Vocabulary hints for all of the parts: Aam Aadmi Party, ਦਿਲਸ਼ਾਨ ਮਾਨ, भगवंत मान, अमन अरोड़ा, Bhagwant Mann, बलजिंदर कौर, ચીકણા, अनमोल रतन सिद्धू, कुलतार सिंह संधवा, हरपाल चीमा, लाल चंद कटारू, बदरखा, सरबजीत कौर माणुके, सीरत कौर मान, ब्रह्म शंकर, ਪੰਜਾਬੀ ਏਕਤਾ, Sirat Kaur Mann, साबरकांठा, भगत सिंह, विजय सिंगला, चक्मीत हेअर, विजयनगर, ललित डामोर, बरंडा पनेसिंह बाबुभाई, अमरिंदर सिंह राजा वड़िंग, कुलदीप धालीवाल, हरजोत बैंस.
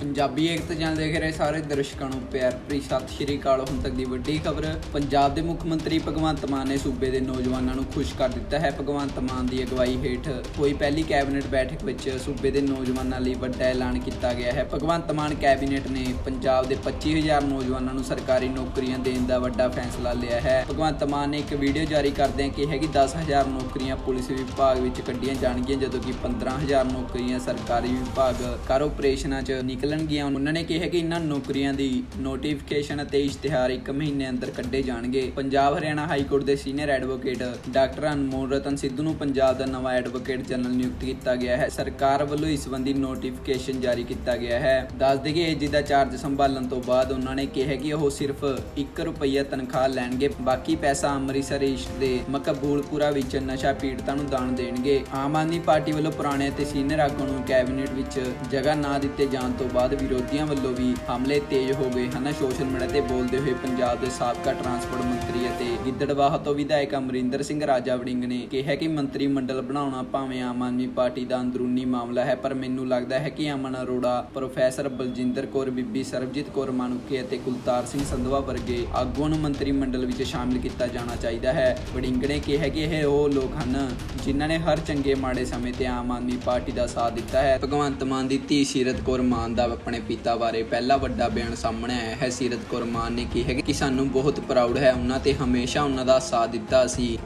पंजाबी एकता channel देख रहे सारे दर्शकों को प्यार भरी सत श्री अकाल। हुण तक दी वड्डी खबर, पंजाब के मुख्यमंत्री भगवंत मान ने सूबे के नौजवानों खुश कर दिता है। भगवंत मान की अगवाई हेठ कोई पहली कैबिनेट बैठक में सूबे के नौजवानों लिए वड्डा ऐलान किया गया है। भगवंत मान कैबिनेट ने पंजाब के 25,000 नौजवानों को सरकारी नौकरियां देने का वड्डा फैसला लिया है। भगवंत मान ने एक वीडियो जारी करदे कहा कि 10,000 नौकरियां पुलिस विभाग में कड्डियां जाणगियां, जदों कि 15,000 नौकरियां सरकारी विभाग कारपोरेशनां च निकलणगियां। उन्होंने कहा कि इन्हां नौकरियां दी नोटिफिकेशन ते इश्तिहार 1 महीने अंदर कड्ढे जाणगे। पंजाब हरियाणा हाई कोर्ट के senior advocate doctor अनमोल रतन सिद्धू नूं पंजाब दा नवा एडवोकेट जनरल नियुक्त किया गया है। सरकार वल्लों इस संबंधी नोटिफिकेशन जारी किया गया है। दस देइए जिहदा चार्ज संभालण तों बाद उन्होंने कहा कि वह सिर्फ 1 रुपया तनख्वाह लैणगे, बाकी पैसा अमृतसर ईस्ट के मकबूलपुरा विच नशा पीड़ितां नूं दान देणगे। आम आदमी पार्टी वल्लों पुराणे ते सीनियर आगूआं नूं कैबिनेट विच जगह ना दित्ते जाण तों बाद विरोधियों वालों भी हमले तेज हो गए हैं। सोशल मीडिया से बोलते हुए पंजाब के साबका ट्रांसपोर्ट मंत्री गिद्दड़वाह तो विधायक अमरिंदर सिंह राजा वड़िंग ने कहा कि मंत्रिमंडल बनाना भावें आम आदमी पार्टी का अंदरूनी मामला है, पर मैनू लगता है कि अमन अरोड़ा, प्रोफेसर बलजिंदर कौर, बीबी सरबजीत कौर माणुके और कुलतार सिंह संधवा वर्गे आगूआं नूं मंत्रिमंडल में शामिल किया जाना चाहिए है। वड़िंग ने कहा कि यह वो लोग हैं जिन्होंने हर चंगे माड़े समय से आम आदमी पार्टी का साथ दिता है। भगवंत मान की धी सीरत कौर मान का अपने पिता बारे पहला बड़ा बयान सामने आया है। सीरत कौर मान ने कहा कि सानू बहुत प्राउड है, उन्होंने हमेशा उन्होंने साथ दिता,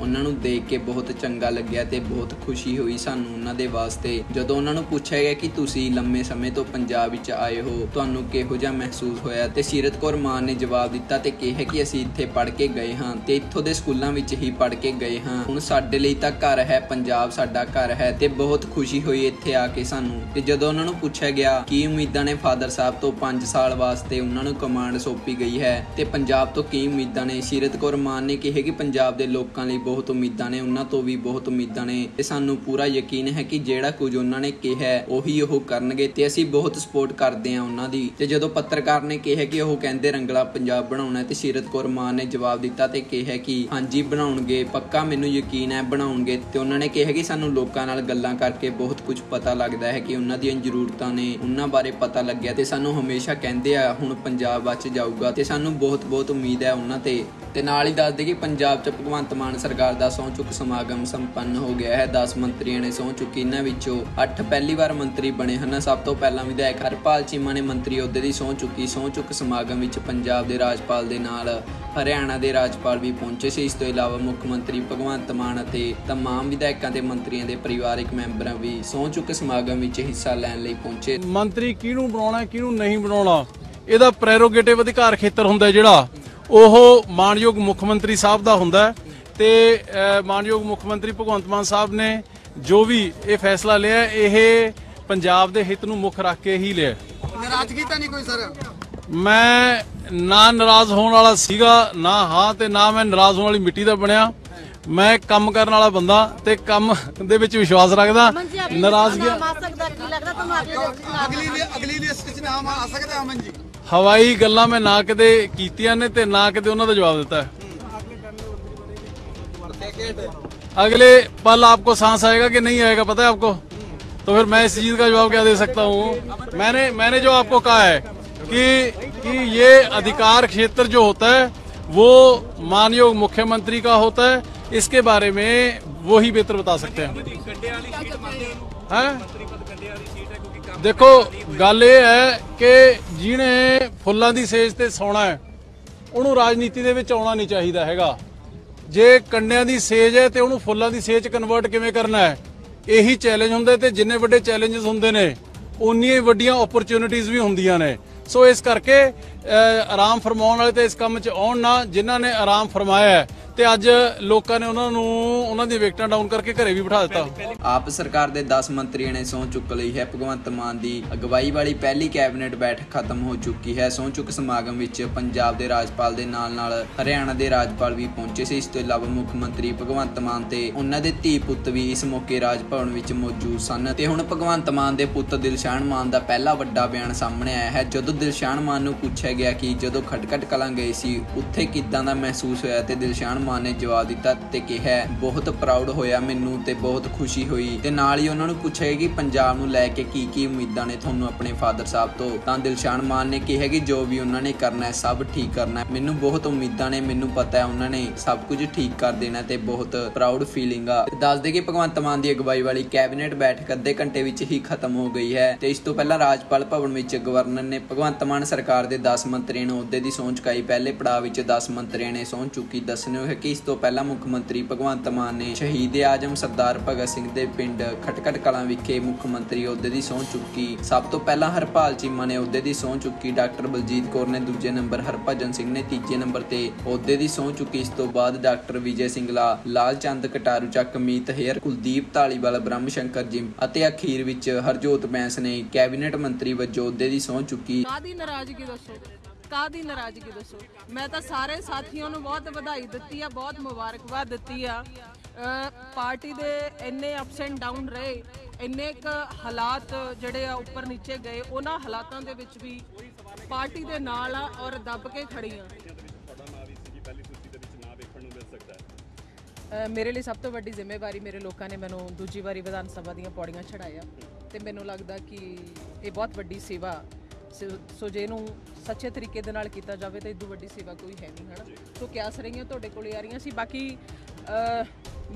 उन्होंने देख के बहुत चंगा लग्या, बहुत खुशी हुई सानू उन्होंने वास्ते। जदों उन्होंने पूछा गया कि तुसी लंबे समय तो पंजाब विच आए हो, तुहानू किहो जिहा महसूस होया, ते सीरत कौर मान ने जवाब दिता ते कहा कि असीं इत्थे पढ़ के गए हाँ ते इत्थों दे स्कूलां विच ही पढ़ के गए हाँ, हुण साडे लई तां घर है, पंजाब साडा घर है ते बहुत खुशी होई इत्थे आके सानू। ते जदों उन्होंने पूछा गया कि उम्मीदां ने फादर साहब तो 5 साल वास्ते उन्होंने कमांड सौंपी गई है ते पंजाब तो कई उम्मीदां ने, सीरत कौर मान ने कहा कि पंजाब के लोगों लिए बहुत उम्मीदां ने, उन्हां तो भी बहुत उम्मीदां ने ते सानू पूरा यकीन है कि जिहड़ा कुछ उन्होंने कहा है उही ओह करनगे ते असीं बहुत सपोर्ट करदे हां उन्हां दी। ते जदों पत्रकार ने कहा कि ओह कहंदे रंगला पंजाब बनाउणा ते सीरत कौर मान ने जवाब दिता ते कहा कि हां जी बनाउणगे, पक्का मैनूं यकीन है बनाउणगे। ते उन्हां ने कहा कि सानू लोकां नाल गल्लां करके बहुत कुछ पता लगदा है कि उन्हां दीयां जरूरतां ने, उन्हां बारे पता लग्या ते सानू हमेशा कहंदे आ हुण पंजाब बच जाऊगा ते सानू बहुत बहुत उम्मीद है उन्हां ते। ते नाल ही दस दें कि पंजाब च भगवंत मान सरकार दा सहुं चुक समागम संपन्न हो गया है। 10 मंत्रियों ने सहुं चुकी, इन्हां विचों 8 पहली बार मंत्री बने हैं। सब तो पहला विधायक हरपाल चीमा ने मंत्री अहुदे दी सहुं चुक समागम विच पंजाब दे राजपाल दे नाल हरियाणा के राजपाल भी पहुंचे से। इस तों इलावा मुख्यमंत्री भगवंत मान ते तमाम विधायकों के मंत्रियों के परिवारिक मैंबर भी सहुं चुक समागम विच हिस्सा लैण लई पहुंचे। मंत्री किहनूं बनाउणा किहनूं नहीं बनाउणा इहदा प्रेरोगेटिव अधिकार खेतर हुंदा जिहड़ा ਉਹ ਮਾਣਯੋਗ ਮੁੱਖ ਮੰਤਰੀ ਸਾਹਿਬ ਦਾ ਹੁੰਦਾ ਤੇ ਮਾਣਯੋਗ ਮੁੱਖ ਮੰਤਰੀ ਭਗਵੰਤ ਮਾਨ ਸਾਹਿਬ ਨੇ ਜੋ ਵੀ ਇਹ ਫੈਸਲਾ ਲਿਆ ਇਹ ਪੰਜਾਬ ਦੇ ਹਿੱਤ ਨੂੰ ਮੁੱਖ ਰੱਖ ਕੇ ਹੀ ਲਿਆ। ਨਾਰਾਜ਼ਗੀ ਤਾਂ ਨਹੀਂ ਕੋਈ ਸਰ, ਮੈਂ ਨਾ ਨਾਰਾਜ਼ ਹੋਣ ਵਾਲਾ ਸੀਗਾ ਨਾ ਹਾਂ ਤੇ ਨਾ ਮੈਂ ਨਾਰਾਜ਼ ਹੋਣ ਵਾਲੀ ਮਿੱਟੀ ਦਾ ਬਣਿਆ। ਮੈਂ ਕੰਮ ਕਰਨ ਵਾਲਾ ਬੰਦਾ ਤੇ ਕੰਮ ਦੇ ਵਿੱਚ ਵਿਸ਼ਵਾਸ ਰੱਖਦਾ। ਨਾਰਾਜ਼ਗੀ ਅਗਲੀ ਲਿਸਟ 'ਚ ਨਾਮ ਆ ਸਕਦਾ ਅਮਨ ਜੀ। हवाई गल्लां मैं ना कदे कीतियां ने ते ना कदे उन्होंने जवाब दिता है। अगले पल आपको सांस आएगा कि नहीं आएगा पता है आपको, तो फिर मैं इस चीज का जवाब क्या दे सकता हूँ। मैंने जो आपको कहा है कि ये अधिकार क्षेत्र जो होता है वो माननीय मुख्यमंत्री का होता है, इसके बारे में वो ही बेहतर बता सकते हैं। देखो गल ये है कि जिन्हें फुल्लां दी सेज ते सोना है उन्होंने राजनीति दे विच आउणा नहीं चाहिदा हैगा। जे कंडियां दी सेज है तो उन्होंने फुल्लां दी सेज कन्वर्ट किवें करना है, यही चैलेंज हुंदे ते जिन्ने वड्डे चैलेंजेस हुंदे ने उन्नी ही वड्डियां अपॉर्चुनिटीज भी हुंदियां ने। सो इस करके आराम फरमाउण वाले ते इस काम च आउण ना, जिन्हां ने आराम फरमाया है ਤੇ ਅੱਜ ਲੋਕਾਂ ਨੇ ਉਹਨਾਂ ਨੂੰ ਉਹਨਾਂ ਦੀ ਵਿਕਟਾਂ ਡਾਊਨ ਕਰਕੇ ਘਰੇ ਵੀ ਬਿਠਾ ਦਿੱਤਾ। ਆਪ ਸਰਕਾਰ ਦੇ 10 ਮੰਤਰੀਆਂ ਨੇ ਸਹੁੰ ਚੁੱਕ ਲਈ ਹੈ। ਭਗਵੰਤ ਮਾਨ ਦੀ ਅਗਵਾਈ ਵਾਲੀ ਪਹਿਲੀ ਕੈਬਨਿਟ ਬੈਠਕ ਖਤਮ ਹੋ ਚੁੱਕੀ ਹੈ। ਸਹੁੰ ਚੁੱਕ ਸਮਾਗਮ ਵਿੱਚ ਪੰਜਾਬ ਦੇ ਰਾਜਪਾਲ ਦੇ ਨਾਲ-ਨਾਲ ਹਰਿਆਣਾ ਦੇ ਰਾਜਪਾਲ ਵੀ ਪਹੁੰਚੇ ਸੀ। ਇਸ ਤੋਂ ਇਲਾਵਾ ਮੁੱਖ ਮੰਤਰੀ ਭਗਵੰਤ ਮਾਨ ਤੇ ਉਹਨਾਂ ਦੇ ਧੀ ਪੁੱਤ ਵੀ ਇਸ ਮੌਕੇ ਰਾਜ ਭਵਨ ਵਿੱਚ ਮੌਜੂਦ ਸਨ। ਤੇ ਹੁਣ ਭਗਵੰਤ ਮਾਨ ਦੇ ਪੁੱਤ ਦਿਲਸ਼ਾਨ ਮਾਨ ਦਾ ਪਹਿਲਾ ਵੱਡਾ ਬਿਆਨ ਸਾਹਮਣੇ ਆਇਆ ਹੈ। ਜਦੋਂ ਦਿਲਸ਼ਾਨ ਮਾਨ ਨੂੰ ਪੁੱਛਿਆ ਗਿਆ ਕਿ ਜਦੋਂ ਖਟਕਟ ਕਲਾਂ ਗਏ ਸੀ ਉੱਥੇ ਕਿੱਦਾਂ ਦਾ ਮਹਿਸੂਸ ਹੋਇਆ ਤੇ ਦਿਲਸ਼ਾਨ ਮਾਨ ਨੇ ਜਵਾਬ ਦਿੱਤਾ ਤੇ ਕਿਹਾ ਬਹੁਤ ਪ੍ਰਾਊਡ ਹੋਇਆ ਮੈਨੂੰ ਤੇ ਬਹੁਤ ਖੁਸ਼ੀ ਹੋਈ ਤੇ ਨਾਲ ਹੀ ਉਹਨਾਂ ਨੂੰ ਪੁੱਛਿਆ ਕਿ ਪੰਜਾਬ ਨੂੰ ਲੈ ਕੇ ਕੀ ਕੀ ਉਮੀਦਾਂ ਨੇ ਤੁਹਾਨੂੰ ਆਪਣੇ ਫਾਦਰ ਸਾਹਿਬ ਤੋਂ ਤਾਂ ਦਿਲਸ਼ਾਨ ਮਾਨ ਨੇ ਕਿਹਾ ਕਿ ਜੋ भी ਉਹਨਾਂ ਨੇ ਕਰਨਾ ਹੈ ਸਭ ਠੀਕ ਕਰਨਾ है ਮੈਨੂੰ ਬਹੁਤ ਉਮੀਦਾਂ ਨੇ ਮੈਨੂੰ ਪਤਾ ਹੈ ਉਹਨਾਂ ਨੇ ਸਭ ਕੁਝ ਠੀਕ ਕਰ ਦੇਣਾ ਤੇ ਬਹੁਤ ਪ੍ਰਾਊਡ ਫੀਲਿੰਗ ਆ। ਦੱਸ ਦੇ ਕਿ ਭਗਵੰਤ ਮਾਨ ਦੀ ਅਗਵਾਈ ਵਾਲੀ ਕੈਬਨਿਟ बैठक ਅੱਧੇ ਘੰਟੇ ਵਿੱਚ ही खत्म हो गई है ਤੇ ਇਸ ਤੋਂ ਪਹਿਲਾਂ ਰਾਜਪਾਲ भवन ਵਿੱਚ ਗਵਰਨਰ ਨੇ ਭਗਵੰਤ ਮਾਨ सरकार ਦੇ 10 ਮੰਤਰੀਆਂ ਨੂੰ ਅਹੁਦੇ ਦੀ ਸਹੁੰ ਚੁਕਾਈ। ਪਹਿਲੇ ਪੜਾਅ ਵਿੱਚ 10 ਮੰਤਰੀਆਂ ਨੇ ਸਹੁੰ ਚੁੱਕੀ। ਦੱਸਣਯੋਗ ਹੈ ਕਿ ਇਸ ਤੋਂ ਪਹਿਲਾਂ ਮੁੱਖ ਮੰਤਰੀ ਭਗਵੰਤ ਮਾਨ ਨੇ ਸ਼ਹੀਦ ਆਜਮ ਸਰਦਾਰ ਭਗਤ ਸਿੰਘ ਦੇ ਪਿੰਡ ਖਟਕੜ ਕਲਾਂ ਵਿਖੇ ਮੁੱਖ ਮੰਤਰੀ ਅਹੁਦੇ ਦੀ ਸਹੁੰ ਚੁੱਕੀ। ਸਭ ਤੋਂ ਪਹਿਲਾਂ ਹਰਪਾਲ ਚੀਮਾ ਨੇ ਅਹੁਦੇ ਦੀ ਸਹੁੰ ਚੁੱਕੀ। ਡਾਕਟਰ ਬਲਜੀਤ ਕੌਰ ਨੇ ਦੂਜੇ ਨੰਬਰ, ਹਰਭਜਨ ਸਿੰਘ ਨੇ ਤੀਜੇ ਨੰਬਰ ਤੇ ਅਹੁਦੇ ਦੀ ਸਹੁੰ ਚੁੱਕੀ। ਇਸ ਤੋਂ ਬਾਅਦ ਡਾਕਟਰ ਵਿਜੇ ਸਿੰਗਲਾ, ਲਾਲ ਚੰਦ ਕਟਾਰੂ, ਚੱਕਮੀਤ ਹੇਅਰ, ਕੁਲਦੀਪ ਧਾਲੀਵਾਲ, ਬ੍ਰਹਮ ਸ਼ੰਕਰ ਜੀ ਅਤੇ ਅਖੀਰ ਵਿੱਚ ਹਰਜੋਤ ਬੈਂਸ ਨੇ ਕੈਬਨਿਟ ਮੰਤਰੀ ਵਜੋਂ ਅਹੁਦੇ ਦੀ ਸਹੁੰ ਚੁੱਕੀ। ਕਾਦੀ ਨਾਰਾਜ਼ਗੀ ਦੱਸੋ। ਮੈਂ ਤਾਂ ਸਾਰੇ ਸਾਥੀਆਂ ਨੂੰ ਬਹੁਤ ਵਧਾਈ ਦਿੱਤੀ ਆ, ਬਹੁਤ ਮੁਬਾਰਕਬਾਦ ਦਿੱਤੀ ਆ। ਪਾਰਟੀ ਦੇ ਇੰਨੇ ਅਪਸ ਐਂਡ ਡਾਊਨ ਰਹੇ, ਇੰਨੇ ਕੁ ਹਾਲਾਤ ਜਿਹੜੇ ਆ ਉੱਪਰ ਨੀਚੇ ਗਏ, ਉਹਨਾਂ ਹਾਲਾਤਾਂ ਦੇ ਵਿੱਚ ਵੀ ਪਾਰਟੀ ਦੇ ਨਾਲ ਆ ਔਰ ਦੱਬ ਕੇ ਖੜੀ ਆ। ਮੇਰੇ ਲਈ ਸਭ ਤੋਂ ਵੱਡੀ ਜ਼ਿੰਮੇਵਾਰੀ ਮੇਰੇ ਲੋਕਾਂ ਨੇ ਮੈਨੂੰ ਦੂਜੀ ਵਾਰੀ ਵਿਧਾਨ ਸਭਾ ਦੀਆਂ ਪੌੜੀਆਂ ਚੜਾਇਆ ਤੇ ਮੈਨੂੰ ਲੱਗਦਾ ਕਿ ਇਹ ਬਹੁਤ ਵੱਡੀ ਸੇਵਾ ਸੋ ਜੇ ਨੂੰ ਸੱਚੇ ਤਰੀਕੇ ਦੇ ਨਾਲ ਕੀਤਾ ਜਾਵੇ ਤਾਂ ਇਦੋਂ ਵੱਡੀ ਸੇਵਾ ਕੋਈ ਹੈ ਨਹੀਂ, ਹੈ ਨਾ। ਸੋ ਕਿਆਸ ਰਹੀਆਂ ਤੁਹਾਡੇ ਕੋਲ ਆ ਰਹੀਆਂ ਸੀ। ਬਾਕੀ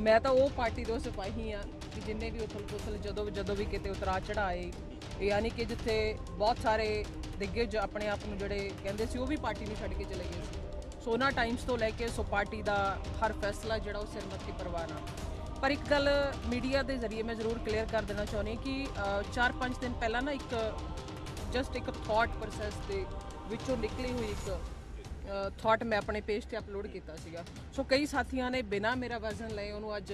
ਮੈਂ ਤਾਂ ਉਹ ਪਾਰਟੀ ਦੇ ਸਿਪਾਹੀ ਆ ਕਿ ਜਿੰਨੇ ਵੀ ਉਥਲ ਪੁਥਲ ਜਦੋਂ ਵੀ ਕਿਤੇ ਉਤਰਾ ਚੜਾਏ, ਯਾਨੀ ਕਿ ਜਿੱਥੇ ਬਹੁਤ ਸਾਰੇ ਦਿੱਗਜ ਆਪਣੇ ਆਪ ਨੂੰ ਜਿਹੜੇ ਕਹਿੰਦੇ ਸੀ ਉਹ ਵੀ ਪਾਰਟੀ ਨੂੰ ਛੱਡ ਕੇ ਚਲੇ ਗਏ ਸੀ। ਸੋ ਉਹਨਾਂ ਟਾਈਮਸ ਤੋਂ ਲੈ ਕੇ ਸੋ ਪਾਰਟੀ ਦਾ ਹਰ ਫੈਸਲਾ ਜਿਹੜਾ ਉਹ ਸਿਰਮੱਤ ਦੀ ਪਰਵਾਹ ਨਾ। ਪਰ ਇੱਕ ਗੱਲ ਮੀਡੀਆ ਦੇ ਜ਼ਰੀਏ ਮੈਂ ਜ਼ਰੂਰ ਕਲੀਅਰ ਕਰ ਦੇਣਾ ਚਾਹੁੰਦੀ ਕਿ 4-5 ਦਿਨ ਪਹਿਲਾਂ ਨਾ ਇੱਕ जस्ट एक थॉट प्रोसैस के विचों निकली हुई एक थॉट मैं अपने पेज पर अपलोड किया सीगा। सो कई साथियों ने बिना मेरा वर्जन लए उन्होंने अज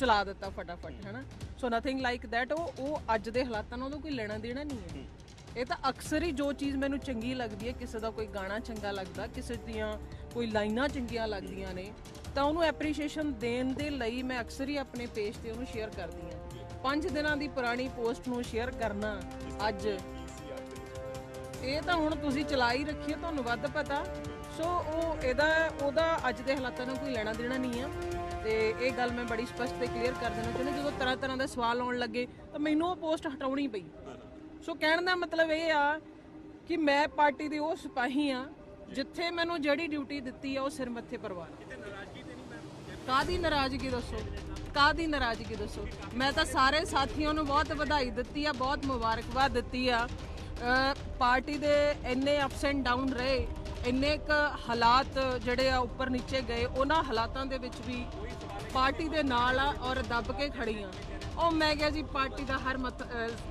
चला दिता फटाफट, है ना। So nothing like that. वो अज के हालातों में कोई लेना देना नहीं है। ये तो अक्सर ही जो चीज़ मैं चंकी लगती है, किसी का कोई गाना चंगा लगता, किसी दियाँ कोई लाइना चंगिया लगदिया ने, तो उन्होंने एप्रीसीएशन देने के लिए मैं अक्सर ही अपने पेज पर उन्होंने शेयर करती हूँ। 5 दिनों की पुरानी पोस्ट में शेयर करना अज ਇਹ ਤਾਂ ਹੁਣ ਤੁਸੀਂ ਚਲਾਈ ਰੱਖੀਏ, ਤੁਹਾਨੂੰ ਵੱਧ ਪਤਾ। ਸੋ ਉਹ ਉਹਦਾ ਅੱਜ ਦੇ ਹਾਲਾਤਾਂ ਨੂੰ ਕੋਈ ਲੈਣਾ ਦੇਣਾ ਨਹੀਂ ਆ ਤੇ ਇਹ ਗੱਲ ਮੈਂ ਬੜੀ ਸਪਸ਼ਟ ਤੇ ਕਲੀਅਰ ਕਰ ਦੇਣਾ ਚਾਹੁੰਦੀ। ਜਦੋਂ ਤਰ੍ਹਾਂ ਤਰ੍ਹਾਂ ਦੇ ਸਵਾਲ ਆਉਣ ਲੱਗੇ ਤਾਂ ਮੈਨੂੰ ਉਹ ਪੋਸਟ ਹਟਾਉਣੀ ਪਈ। ਸੋ ਕਹਿਣ ਦਾ ਮਤਲਬ ਇਹ ਆ ਕਿ ਮੈਂ ਪਾਰਟੀ ਦੀ ਉਹ ਸਿਪਾਹੀ ਆ ਜਿੱਥੇ ਮੈਨੂੰ ਜਿਹੜੀ ਡਿਊਟੀ ਦਿੱਤੀ ਆ ਉਹ ਸਿਰ ਮੱਥੇ ਪਰਵਾਹ। ਕਾਹਦੀ ਨਾਰਾਜ਼ਗੀ ਦੱਸੋ, ਕਾਹਦੀ ਨਾਰਾਜ਼ਗੀ ਦੱਸੋ। ਮੈਂ ਤਾਂ ਸਾਰੇ ਸਾਥੀਆਂ ਨੂੰ ਬਹੁਤ ਵਧਾਈ ਦਿੱਤੀ ਆ, ਬਹੁਤ ਮੁਬਾਰਕਬਾਦ ਦਿੱਤੀ ਆ। ਪਾਰਟੀ ਦੇ ਇੰਨੇ ਅਪਸ ਐਂਡ ਡਾਊਨ ਰਹੇ, ਇੰਨੇ ਕੁ ਹਾਲਾਤ ਜਿਹੜੇ ਆ ਉੱਪਰ ਨੀਚੇ ਗਏ, ਉਹਨਾਂ ਹਾਲਾਤਾਂ ਦੇ ਵਿੱਚ ਵੀ ਪਾਰਟੀ ਦੇ ਨਾਲ ਆ ਔਰ ਦੱਬ ਕੇ ਖੜੀ ਆ। ਉਹ ਮੈਂ ਕਿਹਾ ਜੀ ਪਾਰਟੀ ਦਾ ਹਰ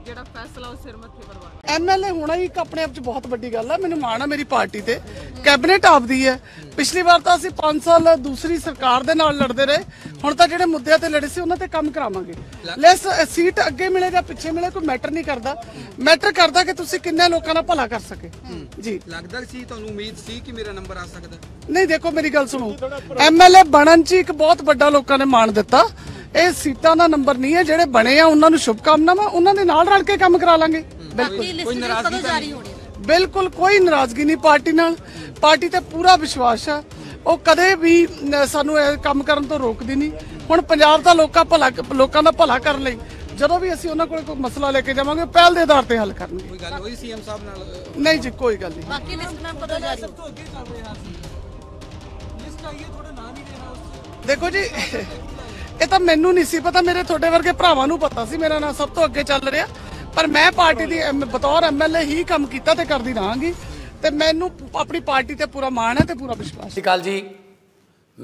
ਜਿਹੜਾ ਫੈਸਲਾ ਉਹ ਸਿਰ ਮੱਥੇ ਪਰਵਾਹ। MLA ਹੋਣਾ ਹੀ ਇੱਕ ਆਪਣੇ ਆਪ 'ਚ ਬਹੁਤ ਵੱਡੀ ਗੱਲ ਆ। ਮੈਨੂੰ ਮਾਣ ਆ ਮੇਰੀ ਪਾਰਟੀ ਤੇ। ਕੈਬਨਿਟ ਆਪਦੀ ਹੈ। ਪਿਛਲੀ ਵਾਰ ਤਾਂ ਅਸੀਂ 5 ਸਾਲ ਦੂਸਰੀ ਸਰਕਾਰ ਦੇ ਨਾਲ ਲੜਦੇ ਰਹੇ। ਹੁਣ ਤਾਂ ਜਿਹੜੇ ਮੁੱਦਿਆਂ ਤੇ ਲੜੇ ਸੀ ਉਹਨਾਂ ਤੇ ਕੰਮ ਕਰਾਵਾਂਗੇ। ਲੈਸ ਸੀਟ ਅੱਗੇ ਮਿਲੇ ਜਾਂ ਪਿੱਛੇ ਮਿਲੇ ਕੋਈ ਮੈਟਰ ਨਹੀਂ ਕਰਦਾ। ਮੈਟਰ ਕਰਦਾ ਕਿ ਤੁਸੀਂ ਕਿੰਨੇ ਲੋਕਾਂ ਦਾ ਭਲਾ ਕਰ ਸਕੇ। ਜੀ ਲੱਗਦਾ ਸੀ ਤੁਹਾਨੂੰ ਉਮੀਦ ਸੀ ਕਿ ਮੇਰਾ ਨੰਬਰ ਆ ਸਕਦਾ? ਨਹੀਂ, ਦੇਖੋ ਮੇਰੀ ਗੱਲ ਸੁਣੋ। MLA ਬਣਨ 'ਚ ਇੱਕ ਬਹੁਤ ਵੱਡਾ ਲੋਕਾਂ ਨੇ ਮਾਣ ਦਿੱਤਾ। ਇਹ ਸੀਟਾਂ ਦਾ ਨੰਬਰ ਨਹੀਂ ਹੈ। ਜਿਹੜੇ ਬਣੇ ਆ ਉਹਨਾਂ ਨੂੰ ਸ਼ੁਭਕਾਮਨਾਵਾਂ। ਉਹਨਾਂ ਦੇ ਨਾਲ ਰਲ ਕੇ ਕੰਮ ਕਰਾ ਲਾਂਗੇ। ਬਿਲਕੁਲ ਬਿਲਕੁਲ ਕੋਈ ਨਾਰਾਜ਼ਗੀ ਨਹੀਂ ਪਾਰਟੀ ਨਾਲ। ਪਾਰਟੀ ਤੇ ਪੂਰਾ ਵਿਸ਼ਵਾਸ ਆ। ਉਹ ਕਦੇ ਵੀ ਸਾਨੂੰ ਇਹ ਕੰਮ ਕਰਨ ਤੋਂ ਰੋਕਦੀ ਨਹੀਂ। ਹੁਣ ਪੰਜਾਬ ਦਾ ਲੋਕਾਂ ਦਾ ਭਲਾ ਕਰਨ ਲਈ ਜਦੋਂ ਵੀ ਅਸੀਂ ਉਹਨਾਂ ਕੋਲ ਕੋਈ ਮਸਲਾ ਲੈ ਕੇ ਜਾਵਾਂਗੇ ਪਹਿਲ ਦੇ ਆਧਾਰ ਤੇ ਹੱਲ ਕਰਨਗੇ। ਕੋਈ ਗੱਲ ਹੋਈ ਸੀਐਮ ਸਾਹਿਬ ਨਾਲ? ਨਹੀਂ ਜੀ, ਕੋਈ ਗੱਲ ਨਹੀਂ। ਬਾਕੀ ਲਿਸਟ ਨਾਲ ਪਤਾ ਜਾ ਰਿਹਾ ਸਭ ਤੋਂ ਅੱਗੇ ਚੱਲ ਰਿਹਾ ਸੀ। ਲਿਸਟ ਆਈਏ ਤੁਹਾਡਾ ਨਾਮ ਹੀ ਦੇਣਾ ਉਸ। ਦੇਖੋ ਜੀ ਇਹ ਤਾਂ ਮੈਨੂੰ ਨਹੀਂ ਸੀ ਪਤਾ, ਮੇਰੇ ਤੁਹਾਡੇ ਵਰਗੇ ਭਰਾਵਾਂ ਨੂੰ ਪਤਾ ਸੀ। ਮੇਰਾ ਨਾਮ ਸਭ ਤੋਂ ਅੱਗੇ ਚੱਲ ਰਿਹਾ, ਪਰ ਮੈਂ ਪਾਰਟੀ ਦੀ ਬਤੌਰ MLA ਹੀ ਕੰਮ ਕੀਤਾ ਤੇ ਕਰਦੀ ਰਹਾਂਗੀ ਤੇ ਮੈਨੂੰ ਆਪਣੀ ਪਾਰਟੀ ਤੇ ਪੂਰਾ ਮਾਣ ਹੈ ਤੇ ਪੂਰਾ ਵਿਸ਼ਵਾਸ। ਸਤਿ ਸ਼੍ਰੀ ਅਕਾਲ ਜੀ,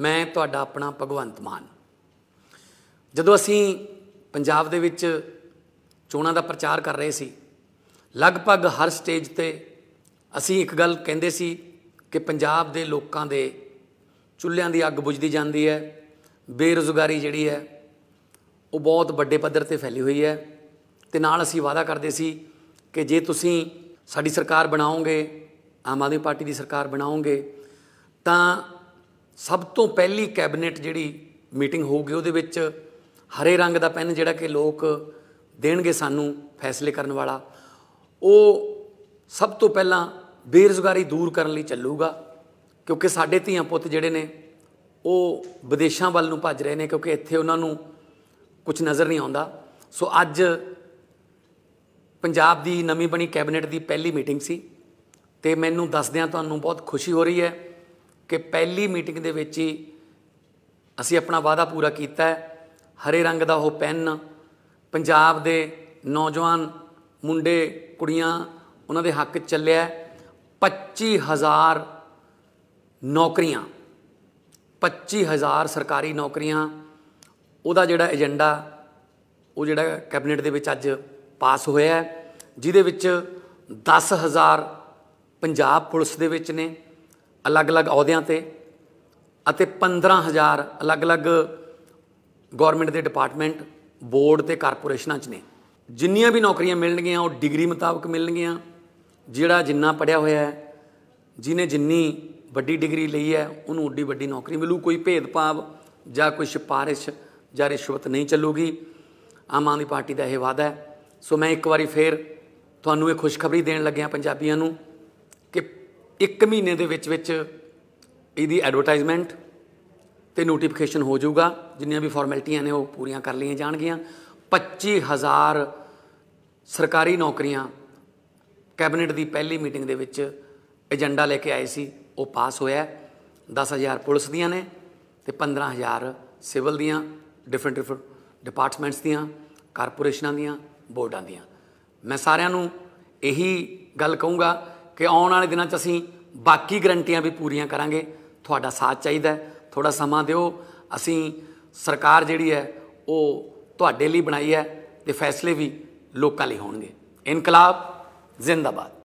ਮੈਂ ਤੁਹਾਡਾ ਆਪਣਾ ਭਗਵੰਤ ਮਾਨ। ਜਦੋਂ ਅਸੀਂ ਪੰਜਾਬ ਦੇ ਵਿੱਚ ਚੋਣਾਂ ਦਾ ਪ੍ਰਚਾਰ ਕਰ ਰਹੇ ਸੀ, ਲਗਭਗ ਹਰ ਸਟੇਜ ਤੇ ਅਸੀਂ ਇੱਕ ਗੱਲ ਕਹਿੰਦੇ ਸੀ ਕਿ ਪੰਜਾਬ ਦੇ ਲੋਕਾਂ ਦੇ ਚੁੱਲ੍ਹਿਆਂ ਦੀ ਅੱਗ ਬੁਝਦੀ ਜਾਂਦੀ ਹੈ। ਬੇਰੁਜ਼ਗਾਰੀ ਜਿਹੜੀ ਹੈ ਉਹ ਬਹੁਤ ਵੱਡੇ ਪੱਧਰ ਤੇ ਫੈਲੀ ਹੋਈ ਹੈ ਤੇ ਨਾਲ ਅਸੀਂ ਵਾਅਦਾ ਕਰਦੇ ਸੀ ਕਿ ਜੇ ਤੁਸੀਂ ਸਾਡੀ ਸਰਕਾਰ ਬਣਾਓਗੇ, ਆਮ ਆਦਮੀ ਪਾਰਟੀ ਦੀ ਸਰਕਾਰ ਬਣਾਓਗੇ, ਤਾਂ ਸਭ ਤੋਂ ਪਹਿਲੀ ਕੈਬਨਿਟ ਜਿਹੜੀ ਮੀਟਿੰਗ ਹੋਊਗੀ ਉਹਦੇ ਵਿੱਚ ਹਰੇ ਰੰਗ ਦਾ ਪੈਨ ਜਿਹੜਾ ਕਿ ਲੋਕ ਦੇਣਗੇ ਸਾਨੂੰ ਫੈਸਲੇ ਕਰਨ ਵਾਲਾ, ਉਹ ਸਭ ਤੋਂ ਪਹਿਲਾਂ ਬੇਰੁਜ਼ਗਾਰੀ ਦੂਰ ਕਰਨ ਲਈ ਚੱਲੂਗਾ। ਕਿਉਂਕਿ ਸਾਡੇ ਧੀਆਂ ਪੁੱਤ ਜਿਹੜੇ ਨੇ ਉਹ ਵਿਦੇਸ਼ਾਂ ਵੱਲ ਨੂੰ ਭੱਜ ਰਹੇ ਨੇ ਕਿਉਂਕਿ ਇੱਥੇ ਉਹਨਾਂ ਨੂੰ ਕੁਝ ਨਜ਼ਰ ਨਹੀਂ ਆਉਂਦਾ। ਸੋ ਅੱਜ ਪੰਜਾਬ ਦੀ ਨਵੀਂ ਬਣੀ ਕੈਬਨਿਟ ਦੀ ਪਹਿਲੀ ਮੀਟਿੰਗ ਸੀ ਤੇ ਮੈਨੂੰ ਦੱਸਦਿਆਂ ਤੁਹਾਨੂੰ ਬਹੁਤ ਖੁਸ਼ੀ ਹੋ ਰਹੀ ਹੈ ਕਿ ਪਹਿਲੀ ਮੀਟਿੰਗ ਦੇ ਵਿੱਚ ਹੀ ਅਸੀਂ ਆਪਣਾ ਵਾਅਦਾ ਪੂਰਾ ਕੀਤਾ ਹੈ। ਹਰੇ ਰੰਗ ਦਾ ਉਹ ਪੈਨ ਪੰਜਾਬ ਦੇ ਨੌਜਵਾਨ ਮੁੰਡੇ ਕੁੜੀਆਂ ਉਹਨਾਂ ਦੇ ਹੱਕ 'ਚ ਚੱਲਿਆ। 25,000 ਨੌਕਰੀਆਂ 25,000 ਸਰਕਾਰੀ ਨੌਕਰੀਆਂ ਉਹਦਾ ਜਿਹੜਾ ਏਜੰਡਾ ਉਹ ਜਿਹੜਾ ਕੈਬਨਿਟ ਦੇ ਵਿੱਚ ਅੱਜ ਪਾਸ ਹੋਇਆ ਜਿਹਦੇ ਵਿੱਚ 10,000 ਪੰਜਾਬ ਪੁਲਿਸ ਦੇ ਵਿੱਚ ਨੇ अलग-अलग अहुदियां ते अते 15,000 अलग-अलग गौरमेंट के डिपार्टमेंट बोर्ड ते कारपोरेशनां च ने। जिन्नियां भी नौकरियां मिलणगियां वो डिग्री मुताबक मिलणगियां। जिहड़ा जिन्ना पढ़िया होया है जिने जिन्नी वड्डी डिग्री लई है उहनूं उड्डी वड्डी नौकरी मिलू। कोई भेदभाव जां कोई सिफारिश जां रिश्वत नहीं चलूगी। आम आदमी पार्टी का यह वादा है। सो मैं एक बारी फिर तुहानूं इह खुशखबरी देण लग्गिया पंजाबियां नूं कि एक महीने के विच इहदी एडवरटाइजमेंट ते नोटिफिकेशन हो जाऊगा। जिन्नियां भी फॉर्मैलिटियां ने वो पूरियां कर लईआं जाणगियां। 25,000 सरकारी नौकरियां कैबिनेट की पहली मीटिंग दे विच एजेंडा लेके आए सी वो पास होया। 10,000 पुलिस दियां ने ते 15,000 सिविल दियां डिफरेंट डिपार्टमेंट्स दियां कारपोरेशनां दियां बोर्डां दियां। मैं सारिआं नूं यही गल कहूँगा कि आने वाले दिनों असीं बाकी गरंटियां भी पूरियां करांगे। तुहाडा साथ चाहिदा है, थोड़ा समा दिओ। असीं सरकार जिहड़ी है वो तुहाडे लई बनाई है ते फैसले भी लोकां लई होणगे। इनकलाब जिंदाबाद।